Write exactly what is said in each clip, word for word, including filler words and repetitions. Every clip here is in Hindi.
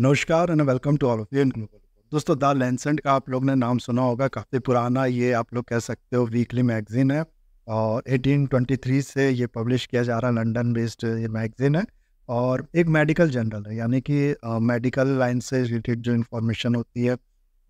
नमस्कार and welcome to all of you. दोस्तों द लैंसेट का आप लोग ने नाम सुना होगा, काफ़ी पुराना ये आप लोग कह सकते हो वीकली मैगज़ीन है और अठारह सौ तेईस से ये पब्लिश किया जा रहा है। लंदन बेस्ड ये मैगज़ीन है और एक मेडिकल जर्नल है, यानी कि मेडिकल लाइन से रिलेटेड जो इन्फॉर्मेशन होती है,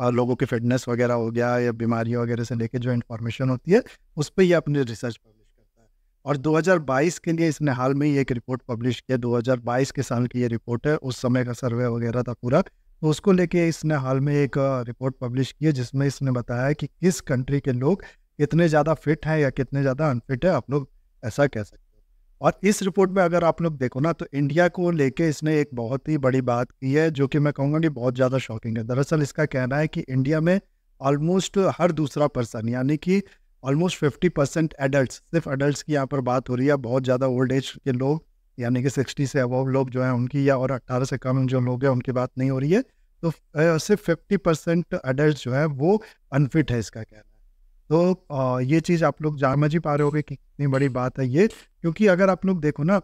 आ, लोगों की फिटनेस वगैरह हो गया या बीमारियों वगैरह से लेके जो इन्फॉर्मेशन होती है उस पर यह अपनी रिसर्च पब्लिश करता है। और दो हज़ार बाईस के लिए इसने हाल में ही एक रिपोर्ट पब्लिश किया। दो हज़ार बाईस के साल की ये रिपोर्ट है, उस समय का सर्वे वगैरह था पूरा, तो उसको लेके इसने हाल में एक रिपोर्ट पब्लिश की है जिसमें इसने बताया कि किस कंट्री के लोग कितने ज़्यादा फिट हैं या कितने ज़्यादा अनफिट है, आप लोग ऐसा कह सकते हो। और इस रिपोर्ट में अगर आप लोग देखो ना तो इंडिया को लेके इसने एक बहुत ही बड़ी बात की है जो कि मैं कहूँगा कि बहुत ज़्यादा शॉकिंग है। दरअसल इसका कहना है कि इंडिया में ऑलमोस्ट हर दूसरा पर्सन, यानी कि ऑलमोस्ट फिफ्टी परसेंट एडल्ट्स, सिर्फ एडल्ट्स की यहाँ पर बात हो रही है, बहुत ज़्यादा ओल्ड एज के लोग यानी कि सिक्सटी से अबव लोग जो हैं उनकी, या और अट्ठारह से कम जो लोग हैं उनकी बात नहीं हो रही है। तो सिर्फ फिफ्टी परसेंट एडल्ट जो है वो अनफिट है, इसका कहना है। तो ये चीज़ आप लोग समझ ही पा रहे होगे कि कितनी बड़ी बात है ये, क्योंकि अगर आप लोग देखो ना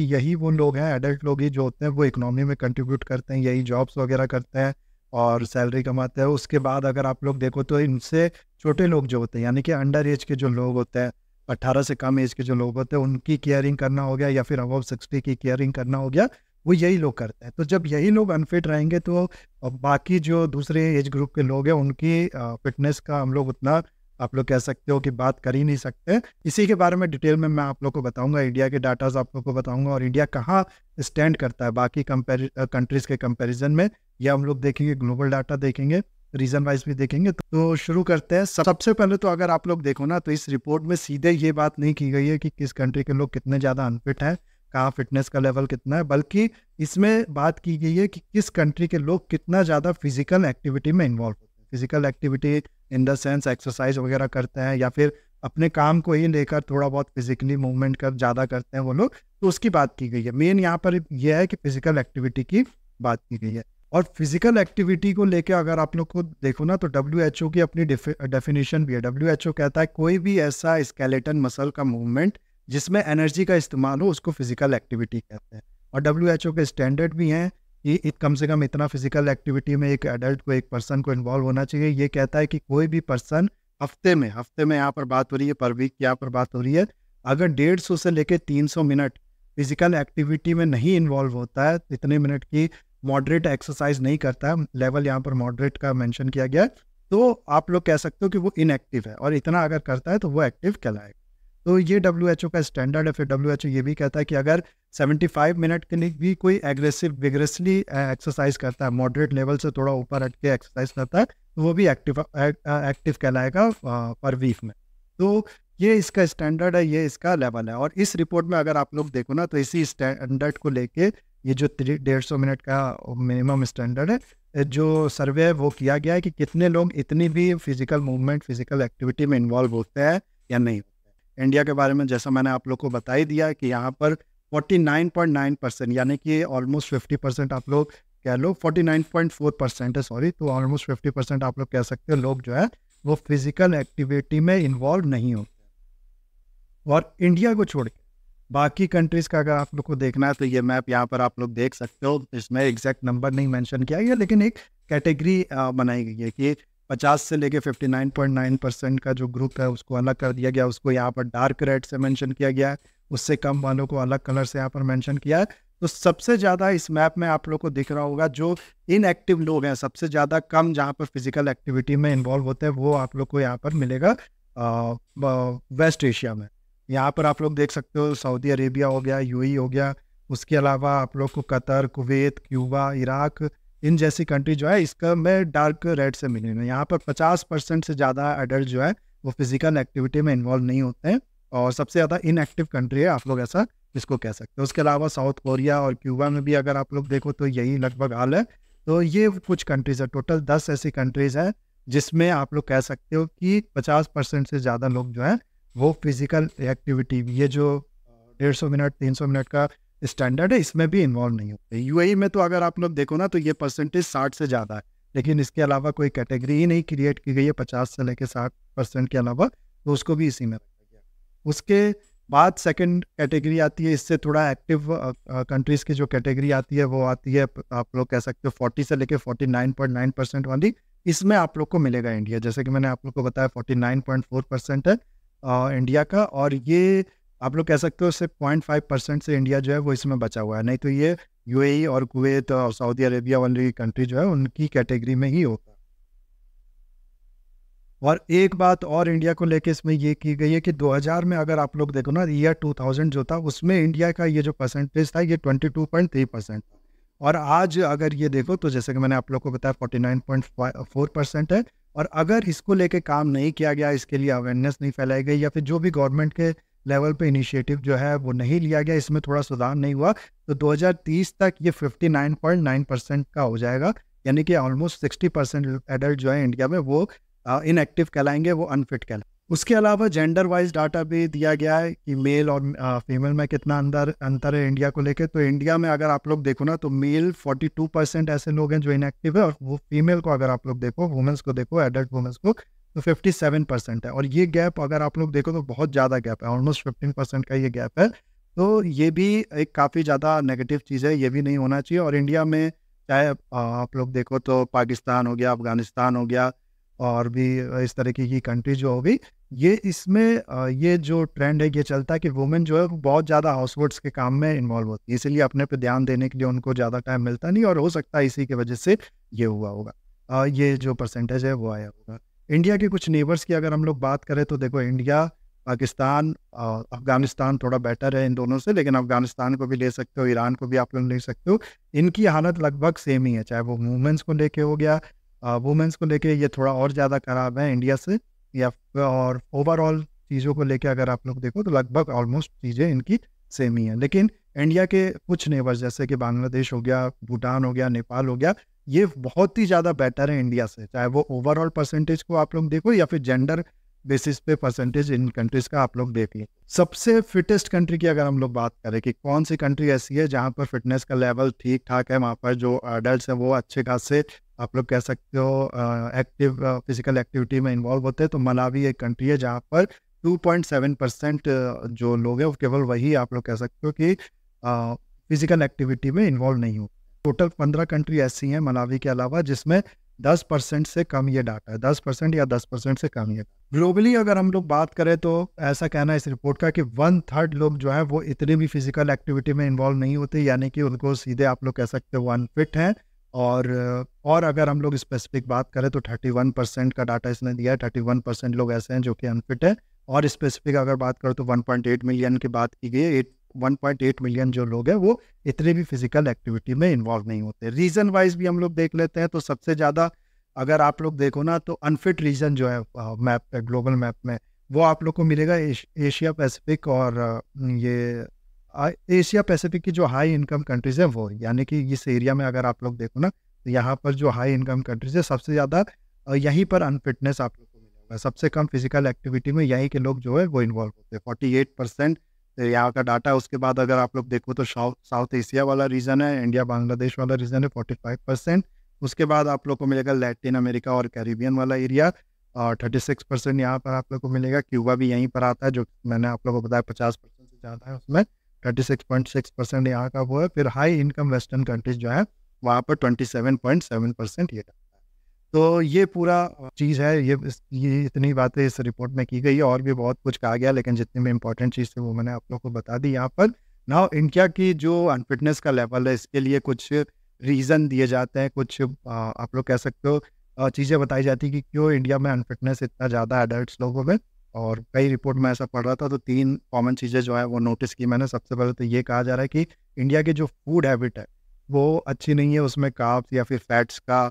यही वो लोग हैं, एडल्ट लोग ही जो होते हैं वो इकोनॉमी में कंट्रीब्यूट करते हैं, यही जॉब्स वगैरह करते हैं और सैलरी कमाते हैं। उसके बाद अगर आप लोग देखो तो इनसे छोटे लोग जो होते हैं, यानी कि अंडर एज के जो लोग होते हैं, अट्ठारह से कम एज के जो लोग होते हैं, उनकी केयरिंग करना हो गया या फिर अबव सिक्सटी की केयरिंग करना हो गया, वो यही लोग करते हैं। तो जब यही लोग अनफिट रहेंगे तो बाकी जो दूसरे एज ग्रुप के लोग हैं उनकी फिटनेस का हम लोग उतना आप लोग कह सकते हो कि बात कर ही नहीं सकते। इसी के बारे में डिटेल में मैं आप लोग को बताऊंगा, इंडिया के डाटाज आप लोग को बताऊंगा और इंडिया कहाँ स्टैंड करता है बाकी कंपेरि कंट्रीज़ के कंपेरिजन में, यह हम लोग देखेंगे, ग्लोबल डाटा देखेंगे, रीजन वाइज भी देखेंगे। तो शुरू करते हैं। सबसे पहले तो अगर आप लोग देखो ना तो इस रिपोर्ट में सीधे ये बात नहीं की गई है कि किस कंट्री के लोग कितने ज़्यादा अनफिट हैं, कहाँ फिटनेस का लेवल कितना है, बल्कि इसमें बात की गई है कि किस कंट्री के लोग कितना ज़्यादा फिजिकल एक्टिविटी में इन्वॉल्व होते हैं। Physical activity in the sense exercise वगैरह करते हैं या फिर अपने काम को ही लेकर थोड़ा बहुत फिजिकली मूवमेंट कर ज़्यादा करते हैं वो लोग, तो उसकी बात की गई है। मेन यहाँ पर यह है कि फिजिकल एक्टिविटी की बात की गई है। और फिजिकल एक्टिविटी को लेकर अगर आप लोग को देखो ना तो डब्ल्यू एच ओ की अपनी डेफिनेशन भी है। डब्ल्यू एच ओ कहता है कोई भी ऐसा स्केलेटन मसल का मूवमेंट जिसमें एनर्जी का इस्तेमाल हो उसको फिजिकल एक्टिविटी कहते हैं। और डब्ल्यू एच ओ के स्टैंडर्ड भी हैं कि कम से कम इतना फिजिकल एक्टिविटी में एक एडल्ट को, एक पर्सन को इन्वॉल्व होना चाहिए। ये कहता है कि कोई भी पर्सन हफ्ते में हफ्ते में यहाँ पर बात हो रही है, पर वीक यहाँ पर बात हो रही है, अगर डेढ़ सौ से लेकर तीन सौ मिनट फिजिकल एक्टिविटी में नहीं इन्वॉल्व होता है, इतने मिनट की मॉडरेट एक्सरसाइज नहीं करता है, लेवल यहाँ पर मॉडरेट का मेंशन किया गया है, तो आप लोग कह सकते हो कि वो इनएक्टिव है और इतना अगर करता है तो वो एक्टिव कहलाएगा। तो ये डब्ल्यू एच ओ का स्टैंडर्ड है। फिर डब्ल्यू एच ओ ये भी कहता है कि अगर पचहत्तर मिनट के लिए भी कोई एग्रेसिव विग्रेसली एक्सरसाइज करता है, मॉडरेट लेवल से थोड़ा ऊपर हट के एक्सरसाइज करता है, तो वो भी एक्टिव एक्टिव कहलाएगा पर वीक में। तो ये इसका स्टैंडर्ड है, ये इसका लेवल है। और इस रिपोर्ट में अगर आप लोग देखो ना तो इसी स्टैंडर्ड को लेके ये जो डेढ़ सौ मिनट का मिनिमम स्टैंडर्ड है जो सर्वे है वो किया गया है कि कितने लोग इतनी भी फिजिकल मूवमेंट फिजिकल एक्टिविटी में इन्वॉल्व होते हैं या नहीं होते हैं। इंडिया के बारे में जैसा मैंने आप लोग को बता ही दिया कि यहाँ पर उनचास पॉइंट नौ परसेंट, यानी कि ऑलमोस्ट पचास परसेंट आप लोग कह लो, उनचास पॉइंट चार परसेंट है सॉरी, तो ऑलमोस्ट पचास परसेंट आप लोग कह सकते हो लोग जो है वो फिजिकल एक्टिविटी में इन्वॉल्व नहीं होते। और इंडिया को छोड़ के बाकी कंट्रीज़ का अगर आप लोग को देखना है तो ये मैप यहाँ पर आप लोग देख सकते हो। इसमें एग्जैक्ट नंबर नहीं मेंशन किया गया, लेकिन एक कैटेगरी बनाई गई है कि पचास से लेके उनसठ पॉइंट नौ परसेंट का जो ग्रुप है उसको अलग कर दिया गया, उसको यहाँ पर डार्क रेड से मेंशन किया गया है, उससे कम वालों को अलग कलर से यहाँ पर मेंशन किया है। तो सबसे ज़्यादा इस मैप में आप लोग को दिख रहा होगा जो इनएक्टिव लोग हैं, सबसे ज़्यादा कम जहाँ पर फिजिकल एक्टिविटी में इन्वॉल्व होते हैं वो आप लोग को यहाँ पर मिलेगा वेस्ट एशिया में। यहाँ पर आप लोग देख सकते हो सऊदी अरेबिया हो गया, यूएई हो गया, उसके अलावा आप लोग को कतर, कुवैत, क्यूबा, इराक, इन जैसी कंट्री जो है इसका में डार्क रेड से मिली है। यहाँ पर पचास परसेंट से ज़्यादा एडल्ट जो है वो फिजिकल एक्टिविटी में इन्वॉल्व नहीं होते हैं और सबसे ज़्यादा इनएक्टिव कंट्री है, आप लोग ऐसा इसको कह सकते हो। उसके अलावा साउथ कोरिया और क्यूबा में भी अगर आप लोग देखो तो यही लगभग हाल है। तो ये कुछ कंट्रीज़ है, टोटल दस ऐसी कंट्रीज़ हैं जिसमें आप लोग कह सकते हो कि पचास परसेंट से ज़्यादा लोग जो हैं वो फिजिकल एक्टिविटी, ये जो डेढ़ सौ मिनट तीन सौ मिनट का स्टैंडर्ड है, इसमें भी इन्वॉल्व नहीं होते। यूएई में तो अगर आप लोग देखो ना तो ये परसेंटेज साठ से ज़्यादा है, लेकिन इसके अलावा कोई कैटेगरी ही नहीं क्रिएट की गई है पचास से लेकर साठ परसेंट के अलावा, तो उसको भी इसी में रखा गया। उसके बाद सेकंड कैटेगरी आती है, इससे थोड़ा एक्टिव कंट्रीज़ की जो कैटेगरी आती है वो आती है, आप लोग कह सकते हो फोर्टी से लेके forty nine point nine percent वाली, इसमें आप लोग को मिलेगा इंडिया। जैसे कि मैंने आप लोग को बताया forty nine point four percent है आ, इंडिया का, और ये आप लोग कह सकते हो सिर्फ पॉइंट फाइव परसेंट से इंडिया जो है वो इसमें बचा हुआ है, नहीं तो ये यूएई और कुवैत और सऊदी अरेबिया वाली कंट्री जो है उनकी कैटेगरी में ही होता है। और एक बात और इंडिया को लेके इसमें ये की गई है कि दो हज़ार में अगर आप लोग देखो ना, ईयर दो हज़ार जो था उसमें इंडिया का ये जो परसेंटेज था ये बाईस पॉइंट तीन परसेंट, और आज अगर ये देखो तो जैसे कि मैंने आप लोग को बताया उनचास पॉइंट चार परसेंट है। और अगर इसको लेके काम नहीं किया गया, इसके लिए अवेयरनेस नहीं फैलाई गई, या फिर जो भी गवर्नमेंट के लेवल पे इनिशिएटिव जो है वो नहीं लिया गया, इसमें थोड़ा सुधार नहीं हुआ, तो दो हज़ार तीस तक ये उनसठ पॉइंट नौ परसेंट का हो जाएगा। यानी कि ऑलमोस्ट साठ परसेंट एडल्ट जो है इंडिया में वो इनएक्टिव कहलाएंगे, वो अनफिट कहलाएंगे। उसके अलावा जेंडर वाइज डाटा भी दिया गया है कि मेल और आ, फीमेल में कितना अंदर अंतर है इंडिया को लेके। तो इंडिया में अगर आप लोग देखो ना तो मेल बयालीस परसेंट ऐसे लोग हैं जो इनएक्टिव है, और वो फीमेल को अगर आप लोग देखो, वुमेंस को देखो, एडल्ट वुमेंस को, तो सत्तावन परसेंट है। और ये गैप अगर आप लोग देखो तो बहुत ज़्यादा गैप है, ऑलमोस्ट पंद्रह परसेंट का ये गैप है। तो ये भी एक काफ़ी ज़्यादा नेगेटिव चीज़ है, ये भी नहीं होना चाहिए। और इंडिया में चाहे आप लोग देखो तो पाकिस्तान हो गया, अफगानिस्तान हो गया, और भी इस तरीके की कंट्री जो होगी, ये इसमें ये जो ट्रेंड है ये चलता है कि वुमेन जो है बहुत ज़्यादा हाउस वर्क्स के काम में इन्वॉल्व होती है, इसीलिए अपने पे ध्यान देने के लिए उनको ज़्यादा टाइम मिलता नहीं, और हो सकता है इसी की वजह से ये हुआ होगा, ये जो परसेंटेज है वो आया होगा। इंडिया के कुछ नेबर्स की अगर हम लोग बात करें तो देखो इंडिया, पाकिस्तान, अफगानिस्तान थोड़ा बेटर है इन दोनों से, लेकिन अफगानिस्तान को भी ले सकते हो, ईरान को भी आप लोग ले सकते हो। इनकी हालत लगभग सेम ही है, चाहे वो वुमेंस को लेके हो गया, वुमेंस को लेके ये थोड़ा और ज़्यादा खराब है इंडिया से, या और ओवरऑल चीज़ों को लेके अगर आप लोग देखो तो लगभग ऑलमोस्ट चीज़ें इनकी सेम ही हैं। लेकिन इंडिया के कुछ नेबर्स जैसे कि बांग्लादेश हो गया, भूटान हो गया, नेपाल हो गया, ये बहुत ही ज़्यादा बेटर है इंडिया से, चाहे वो ओवरऑल परसेंटेज को आप लोग देखो या फिर जेंडर बेसिस पे परसेंटेज इन कंट्रीज़ का आप लोग देख लें। सबसे फिटेस्ट कंट्री की अगर हम लोग बात करें कि कौन सी कंट्री ऐसी है जहाँ पर फिटनेस का लेवल ठीक ठाक है, वहाँ पर जो एडल्ट हैं वो अच्छे खासे आप लोग कह सकते हो एक्टिव फिजिकल एक्टिविटी में इन्वॉल्व होते हैं, तो मलावी एक कंट्री है जहाँ पर दो पॉइंट सात परसेंट जो लोग हैं केवल वही आप लोग कह सकते हो कि फिजिकल एक्टिविटी में इन्वॉल्व नहीं हो। टोटल पंद्रह कंट्री ऐसी हैं मलावी के अलावा जिसमें दस परसेंट से कम ये डाटा है, दस परसेंट या दस परसेंट से कम ये। ग्लोबली अगर हम लोग बात करें तो ऐसा कहना है इस रिपोर्ट का कि वन थर्ड लोग जो है वो इतने भी फिजिकल एक्टिविटी में इन्वॉल्व नहीं होते, यानी कि उनको सीधे आप लोग कह सकते हो अनफिट हैं। और और अगर हम लोग स्पेसिफिक बात करें तो थर्टी वन परसेंट का डाटा इसने दिया है, थर्टी वन परसेंट लोग ऐसे हैं जो कि अनफिट है। और स्पेसिफिक अगर बात करें तो वन पॉइंट एट मिलियन की बात की गई है, वन पॉइंट एट मिलियन जो लोग हैं वो इतने भी फिजिकल एक्टिविटी में इन्वॉल्व नहीं होते। रीजन वाइज भी हम लोग देख लेते हैं तो सबसे ज़्यादा अगर आप लोग देखो ना तो अनफिट रीजन जो है मैप पे, ग्लोबल मैप में, वो आप लोग को मिलेगा एश, एशिया पैसिफिक, और ये आ, एशिया पैसिफिक की जो हाई इनकम कंट्रीज़ हैं वो, यानी कि इस एरिया में अगर आप लोग देखो ना तो यहाँ पर जो हाई इनकम कंट्रीज़ है सबसे ज़्यादा यहीं पर अनफिटनेस आप लोग को मिलेगा, सबसे कम फिजिकल एक्टिविटी में यहीं के लोग जो है वो इन्वॉल्व होते हैं, फोर्टी एट परसेंट यहाँ का डाटा है। उसके बाद अगर आप लोग देखो तो साउथ एशिया वाला रीजन है, इंडिया बांग्लादेश वाला रीजन है, पैंतालीस परसेंट। उसके बाद आप लोग को मिलेगा लैटिन अमेरिका और कैरिबियन वाला एरिया, और छत्तीस परसेंट यहाँ पर आप लोग को मिलेगा। क्यूबा भी यहीं पर आता है जो मैंने आप लोग को बताया पचास परसेंट से ज़्यादा है, उसमें छत्तीस पॉइंट छह परसेंट यहाँ का वो है। फिर हाई इनकम वेस्टर्न कंट्रीज जो है वहाँ पर सत्ताईस पॉइंट सात परसेंट ये डाटा। तो ये पूरा चीज़ है, ये ये इतनी बातें इस रिपोर्ट में की गई है, और भी बहुत कुछ कहा गया, लेकिन जितनी भी इम्पोर्टेंट चीज़ थी वो मैंने आप लोग को बता दी यहाँ पर। नाउ इंडिया की जो अनफिटनेस का लेवल है इसके लिए कुछ रीज़न दिए जाते हैं, कुछ आप लोग कह सकते हो चीज़ें बताई जाती है कि क्यों इंडिया में अनफिटनेस इतना ज़्यादा एडल्ट लोगों में, और कई रिपोर्ट में ऐसा पढ़ रहा था। तो तीन कॉमन चीज़ें जो है वो नोटिस की मैंने। सबसे पहले तो ये कहा जा रहा है कि इंडिया की जो फूड हैबिट है वो अच्छी नहीं है, उसमें कार्ब्स या फिर फैट्स का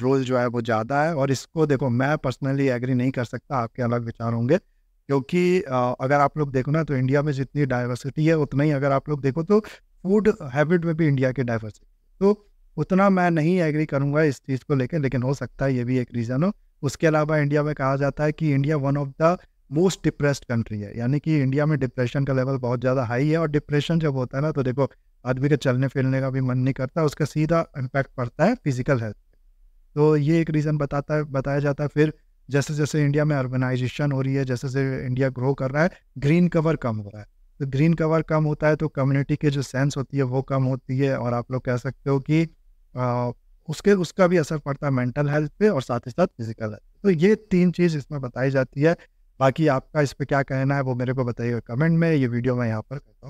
रोल uh, जो है वो ज़्यादा है। और इसको देखो मैं पर्सनली एग्री नहीं कर सकता, आपके अलग विचार होंगे, क्योंकि uh, अगर आप लोग देखो ना तो इंडिया में जितनी डाइवर्सिटी है उतना ही अगर आप लोग देखो तो फूड हैबिट में भी इंडिया की डाइवर्सिटी, तो उतना मैं नहीं एग्री करूँगा इस चीज़ को लेकर, लेकिन हो सकता है ये भी एक रीज़न हो। उसके अलावा इंडिया में कहा जाता है कि India one of the most depressed country है, यानी कि इंडिया में डिप्रेशन का लेवल बहुत ज़्यादा हाई है। और डिप्रेशन जब होता है ना तो देखो आदमी का चलने फिरने का भी मन नहीं करता, उसका सीधा इम्पैक्ट पड़ता है फिजिकल हेल्थ, तो ये एक रीज़न बताता है बताया जाता है। फिर जैसे जैसे इंडिया में अर्बनाइजेशन हो रही है, जैसे जैसे इंडिया ग्रो कर रहा है, ग्रीन कवर कम हो रहा है। तो ग्रीन कवर कम होता है तो कम्युनिटी की जो सेंस होती है वो कम होती है, और आप लोग कह सकते हो कि आ, उसके उसका भी असर पड़ता है मेंटल हेल्थ पे और साथ ही साथ फिजिकल हेल्थ। तो ये तीन चीज़ इसमें बताई जाती है। बाकी आपका इस पर क्या कहना है वो मेरे को बताइए कमेंट में। ये वीडियो मैं यहाँ पर करता हूँ।